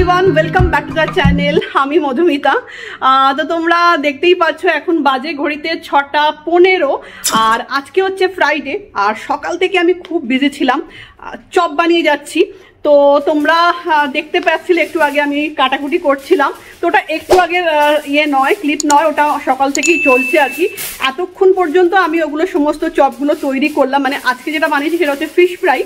Everyone welcome back to the channel. আমি মধুমিতা। তো তোমরা দেখতেই পাচ্ছ এখন বাজে ঘড়িতে 6:15, আর আজকে হচ্ছে ফ্রাইডে। আর সকাল থেকে আমি খুব বিজি ছিলাম, চপ বানিয়ে যাচ্ছি। তো তোমরা দেখতে পাচ্ছিলে একটু আগে আমি কাটাকুটি করছিলাম, তো ওটা একটু আগে ইয়ে নয়, ক্লিপ নয়, ওটা সকাল থেকেই চলছে আর কি। এতক্ষণ পর্যন্ত আমি ওগুলো সমস্ত চপগুলো তৈরি করলাম, মানে আজকে যেটা বানিয়েছি সেটা হচ্ছে ফিশ ফ্রাই,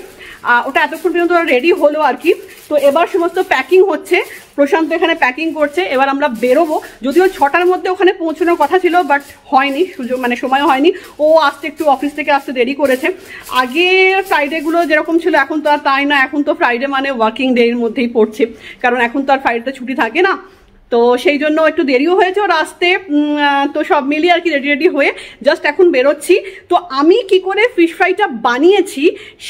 ওটা এতক্ষণ পর্যন্ত রেডি হলো আর কি। তো এবার সমস্ত প্যাকিং হচ্ছে, প্রশান্ত এখানে প্যাকিং করছে, এবার আমরা বেরোবো। যদিও 6টার মধ্যে ওখানে পৌঁছানোর কথা ছিল, বাট হয়নি, সুযোগ মানে সময় হয়নি, ও আসতে একটু অফিস থেকে আসতে দেরি করেছে। আগে ফ্রাইডেগুলো যেরকম ছিল এখন তো আর তাই না, এখন তো ফ্রাইডে মানে ওয়ার্কিং ডের মধ্যেই পড়ছে, কারণ এখন তো আর ফ্রাইডেতে ছুটি থাকে না, তো সেই জন্য একটু দেরিও হয়েছে ওর আসতে। তো সব মিলিয়ে আর কি রেডি হয়ে জাস্ট এখন বেরোচ্ছি। তো আমি কি করে ফিশ ফ্রাইটা বানিয়েছি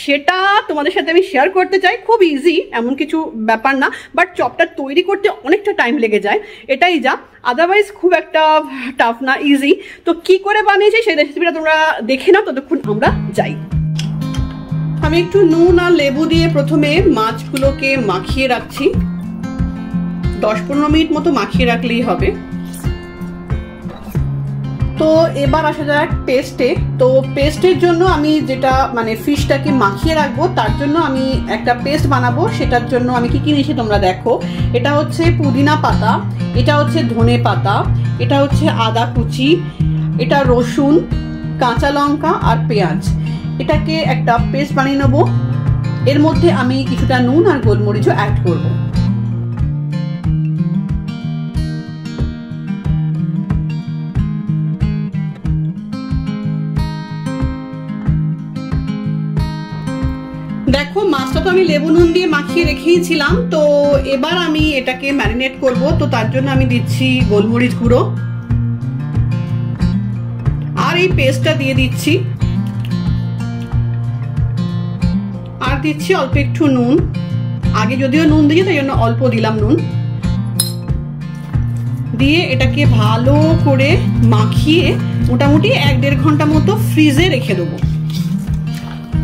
সেটা তোমাদের সাথে আমি শেয়ার করতে চাই। খুব ইজি, এমন কিছু ব্যাপার না, বাট চপটা তৈরি করতে অনেকটা টাইম লেগে যায়, এটাই যা, আদারওয়াইজ খুব একটা টাফ না, ইজি। তো কি করে বানিয়েছি সেই রেসিপিটা তোমরা দেখে নাও, ততক্ষণ আমরা যাই। আমি একটু নুন আর লেবু দিয়ে প্রথমে মাছগুলোকে মাখিয়ে রাখছি, 10-15 মিনিট মতো মাখিয়ে রাখলেই হবে। তো এবার আসা যাক পেস্টে। তো পেস্টের জন্য আমি যেটা মানে ফিশটাকে মাখিয়ে রাখবো তার জন্য আমি একটা পেস্ট বানাবো, সেটার জন্য আমি কি নিয়েছি তোমরা দেখো। এটা হচ্ছে পুদিনা পাতা, এটা হচ্ছে ধনে পাতা, এটা হচ্ছে আদা কুচি, এটা রসুন, কাঁচা লঙ্কা আর পেঁয়াজ। এটাকে একটা পেস্ট বানিয়ে নেবো। এর মধ্যে আমি কিছুটা নুন আর গোলমরিচও অ্যাড করবো। দেখো মাছটা তো আমি লেবু নুন দিয়ে মাখিয়ে রেখেছিলাম, তো এবার আমি এটাকে ম্যারিনেট করব। তো তার জন্য আমি দিচ্ছি গোলমরিচ গুঁড়ো আর এই পেস্টটা দিয়ে দিচ্ছি, আর দিচ্ছি অল্প একটু নুন। আগে যদিও নুন দিয়ে তাই জন্য অল্প দিলাম নুন দিয়ে। এটাকে ভালো করে মাখিয়ে মোটামুটি 1-1.5 ঘন্টা মতো ফ্রিজে রেখে দেবো।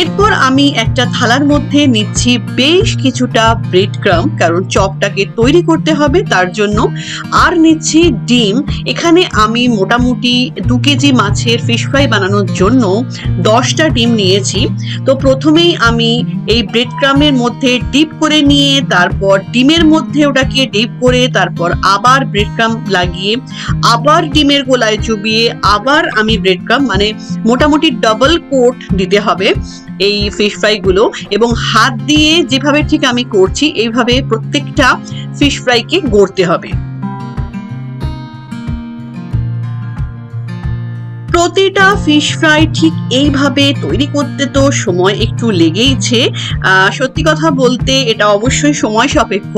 এরপর আমি একটা থালার মধ্যে নিচ্ছি বেশ কিছুটা ব্রেড ক্রাম্ব, কারণ চপটাকে তৈরি করতে হবে তার জন্য, আর নিচ্ছি ডিম। এখানে আমি মোটামুটি 2 কেজি মাছের ফিশ ফ্রাই বানানোর জন্য 10টা ডিম নিয়েছি। তো প্রথমেই আমি এই ব্রেড ক্রামের মধ্যে ডিপ করে নিয়ে, তারপর ডিমের মধ্যে ওটাকে ডিপ করে, তারপর আবার ব্রেড ক্রাম্ব লাগিয়ে, আবার ডিমের গোলায় চুবিয়ে, আবার আমি ব্রেড ক্রাম্ব, মানে মোটামুটি ডাবল কোট দিতে হবে এই ফিশ ফ্রাই গুলো। এবং হাত দিয়ে যেভাবে ঠিক আমি করছি এইভাবে প্রত্যেকটা ফিশ ফ্রাইকে গড়তে হবে। প্রতিটা ফিশ ফ্রাই ঠিক এইভাবে তৈরি করতে তো সময় একটু লেগেইছে। সত্যি কথা বলতে এটা অবশ্যই সময় সাপেক্ষ,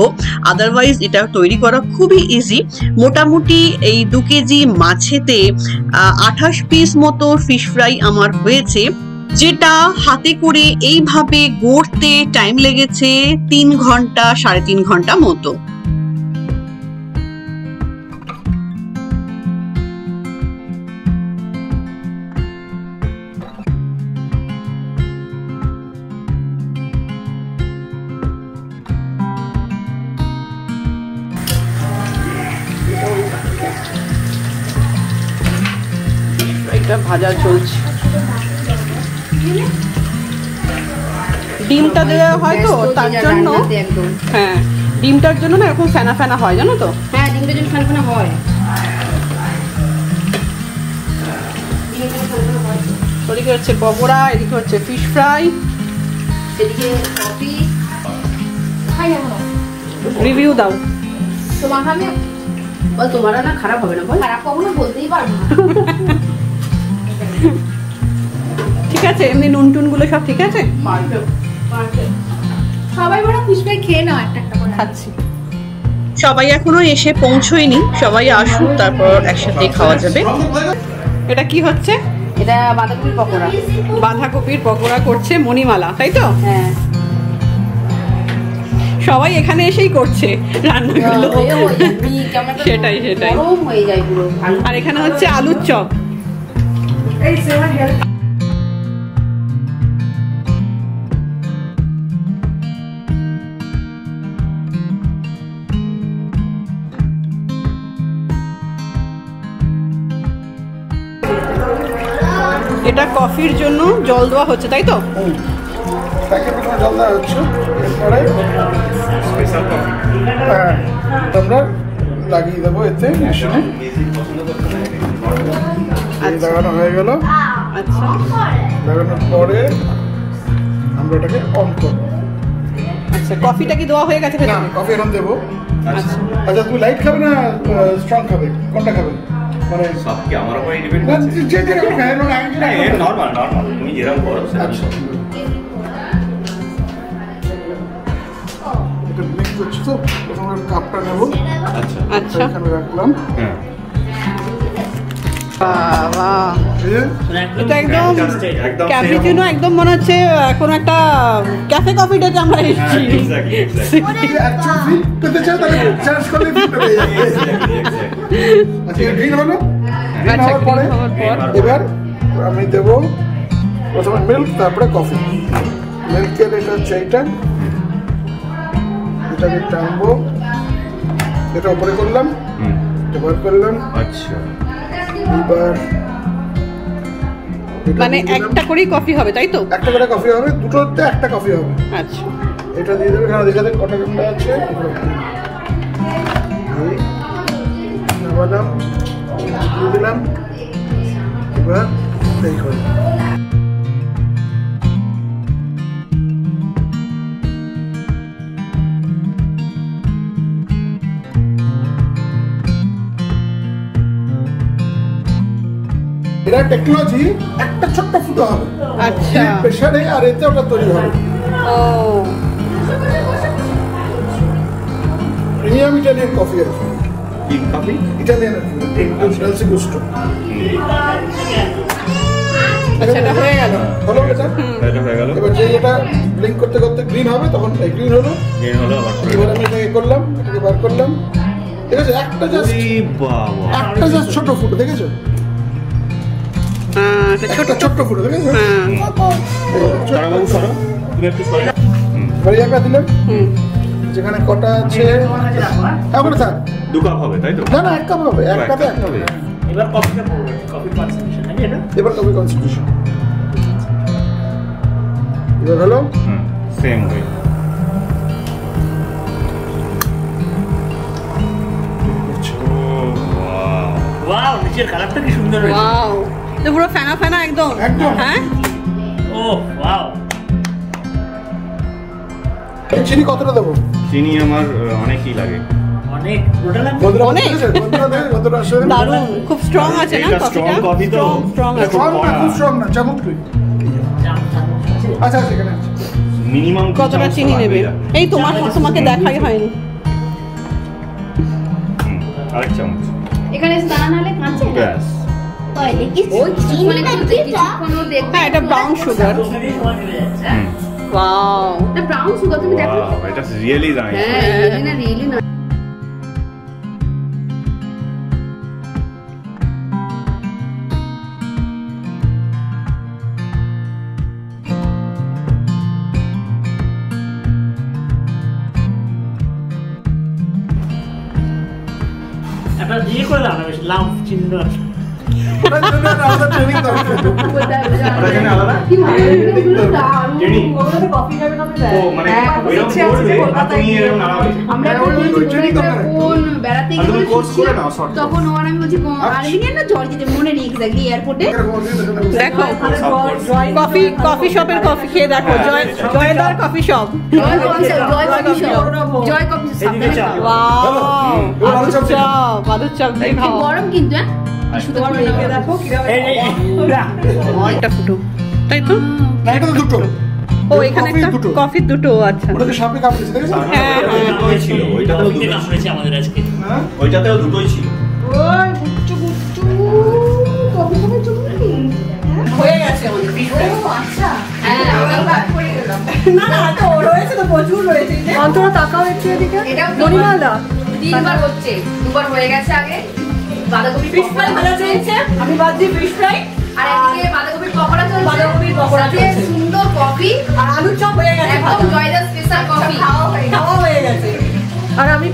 আদারওয়াইজ এটা তৈরি করা খুবই ইজি। মোটামুটি এই 2 কেজি মাছেতে 28 পিস মতো ফিশ ফ্রাই আমার হয়েছে, যেটা হাতে করে এইভাবে গড়তে টাইম লেগেছে 3 ঘন্টা 3.5 ঘন্টা মতো। এটা ভাজা চলছে, ডিমটা দেওয়া হয় তো তার জন্য। হ্যাঁ, ডিমটার জন্য না এরকম ফেনা ফেনা হয় জানো তো। হ্যাঁ, ডিমটার জন্য ফেনা ফেনা হয়। ওদিকে হচ্ছে বগড়া, এদিকে হচ্ছে ফিশ ফ্রাই, এদিকে কফি। খাই না রিভিউ দাও তোমার, আমি বল তোমার না খারাপ হবে না, বল খারাপ কখনো বলতেই পারবো না। ঠিক আছে, এমনি নুন টুন গুলো সব ঠিক আছে। সবাই বড় খুশবে খেয়ে নাও একটা একটা করে খাচ্ছি। সবাই এখনো এসে পৌঁছয়নি, সবাই আসুক তারপর একসাথে খাওয়া যাবে। এটা কি হচ্ছে? এটা বাঁধাকপির পকোড়া। বাঁধাকপির পকোড়া করছে মণিমালা, তাই তো? হ্যাঁ, সবাই এখানে এসেই করছে রান্নাগুলো। সেটাই সেটাই। আর এখানে হচ্ছে আলুর চপ। এটা কফির জন্য জল দেওয়া হচ্ছে, তাই তো? লাগানো হয়ে গেল। লাগানোর পরে আমরা এটাকে অন করব। আচ্ছা, কফিটা কি দেওয়া হয়ে গেছে? না, কফি এখন দেবো। আচ্ছা, তুমি লাইট খাবে না স্ট্রং খাবে, কোনটা খাবে? মানে সব কি আমার উপর ডিপেন্ড করছে। যে যেরকম খায়, না নরমাল নরমাল তুমি যেরকম করো। আচ্ছা, এটা মিক্স করছি তো, প্রথমে কাপটা নেব। আচ্ছা আচ্ছা, এখানে রাখলাম। হ্যাঁ, বাবা এটা একদম ক্যাফেচিনো, একদম মনে হচ্ছে কোন একটা ক্যাফে কফি ডেতে আমরা এসেছি। এবার আমি দেবো প্রথমে মিল্ক, তারপরে কফি। মিল্কের এটা হচ্ছে এইটা, এটাকে টানবো। এটা উপরে করলাম, এবার করলাম। আচ্ছা, মানে একটা করে কফি হবে, তাই তো? একটা করে কফি হবে, দুটোতে একটা কফি হবে। আচ্ছা, এটা দিয়ে দেবে। এখানে দেখাতে কত ঘন্টা আছে বাদাম দিয়ে দিলাম। এবার দেখো টেকনোলজি, একটা ছোট্ট ফুটো হবে। আচ্ছা, প্রেসারে আর এতে ওটা তৈরি হবে। ও, প্রিমিয়াম ইটালিয়ান কফি আছে। কি কফি? Italian international গুস্টো। আচ্ছা, এটা হয়ে গেল। হলো এটা? এটা হয়ে গেল। এবার যে এটা ব্লিঙ্ক করতে করতে গ্রিন হবে, তখন এই গ্রিন হলো। গ্রিন হলো, এবার আমি এটা করলাম, এটাকে বার করলাম। ঠিক আছে, একটা জাস্ট একটা জাস্ট ছোট ফুটো, দেখেছো? ছোট ছোট ফুটো। যেখানে কটা আছে কালারটা কি সুন্দর, পুরো ফেনা ফেনা একদম। হ্যাঁ, ও ওয়াও। চিনি কতটা দেব? চিনি আমার অনেকই লাগে, অনেক টোটাল অনেক। কতটা আসলে দারুণ, খুব স্ট্রং আছে না কফিটা? স্ট্রং কফি তো স্ট্রং আছে, খুব স্ট্রং না, চমৎকার। আচ্ছা, সেখানে মিনিমাম কতটা চিনি নেবে? এই তোমার তোমাকে দেখাই হয়নি। আরেক চামচ এখানে স্থান হলে কাঁচে ব্যাস। লাভ চিহ্ন জয়দার কফি শপ। গরম কিন্তু আর আমি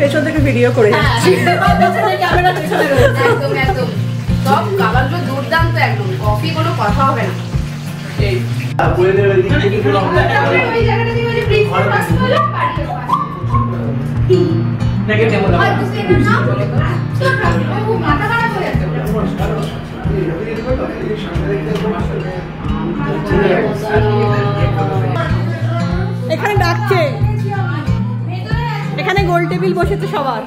পেছন থেকে ভিডিও করে যাচ্ছি, সব খাবারগুলো দুর্দান্ত একদম, কফি কোনো কথা হবে না। এখানে ডাকছে, এখানে গোল টেবিল বসেছে সবার।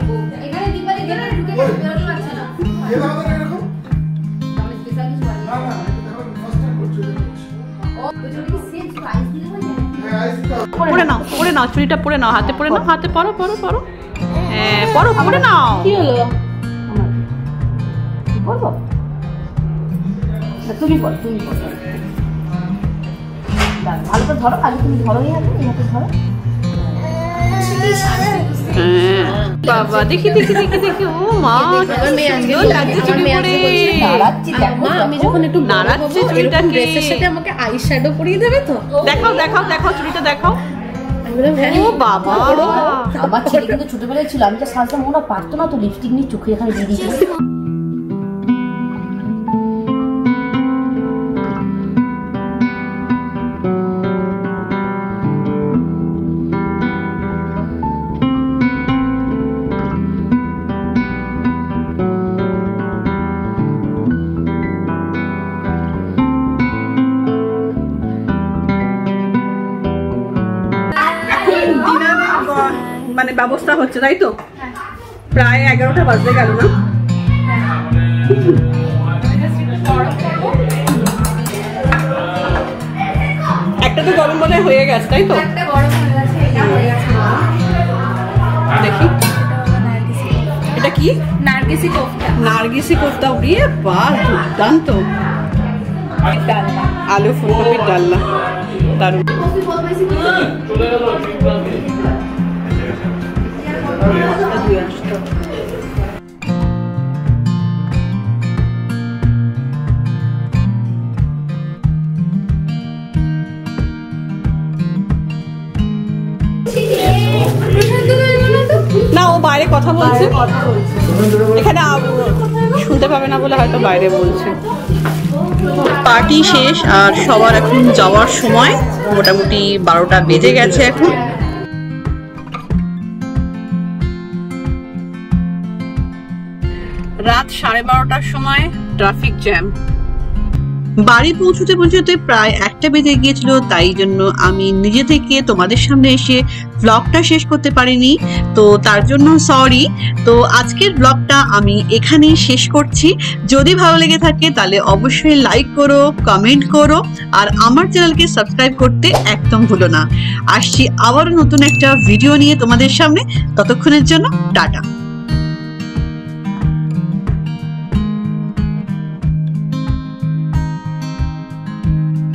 পরে নাও, পরে নাও, চুড়িটা পরে নাও, হাতে পরে নাও, হাতে পরো, পরো, পরো, হ্যাঁ পরো, পরে নাও। কি হলো? পরো, তুমি পরো, তুমি পরো, ভালো করে ধরো, আগে তুমি ধরো, এই হাতে, এই হাতে ধরো। বাবা দেখি দেখি দেখি দেখি, ও মা কি সুন্দর লাগছে চুড়ি পরে। মা আমি যখন একটু নাড়াচ্ছি চুড়িটা, ড্রেসের সাথে আমাকে আইশ্যাডো পরিয়ে দেবে তো? দেখাও দেখাও দেখাও চুড়িটা দেখাও। ও বাবা, আমার ছেলে কিন্তু ছোটবেলায় ছিল, আমি তো সাজতাম, ওরা পারতো না তো লিপস্টিক নিয়ে চোখে এখানে দিয়ে দিয়েছি। মানে ব্যবস্থা হচ্ছে তাই তো, প্রায় 11টা বাজতে গেল না? একটা তো গরম মনে হয়ে গেছে তাই তো, দেখি এটা কি? নার্গিসি কোফতা, নার্গিসি কোফতা উড়িয়ে বাহ দুর্দান্ত, আলু ফুলকপির ডালনা দারুণ। না ও বাইরে কথা বলছে, এখানে শুনতে পাবে না বলে হয়তো বাইরে বলছে। পার্টি শেষ, আর সবার এখন যাওয়ার সময়, মোটামুটি 12টা বেজে গেছে এখন। রাত 12:30টার সময় ট্রাফিক জ্যাম, বাড়ি পৌঁছতে পৌঁছতে প্রায় 1টা বেজে গিয়েছিল, তাই জন্য আমি নিজে থেকে তোমাদের সামনে এসে ব্লগটা শেষ করতে পারিনি, তো তার জন্য সরি। তো আজকের ব্লগটা আমি এখানেই শেষ করছি, যদি ভালো লেগে থাকে তাহলে অবশ্যই লাইক করো, কমেন্ট করো, আর আমার চ্যানেলকে সাবস্ক্রাইব করতে একদম ভুলো না। আসছি আবারও নতুন একটা ভিডিও নিয়ে তোমাদের সামনে, ততক্ষণের জন্য টাটা।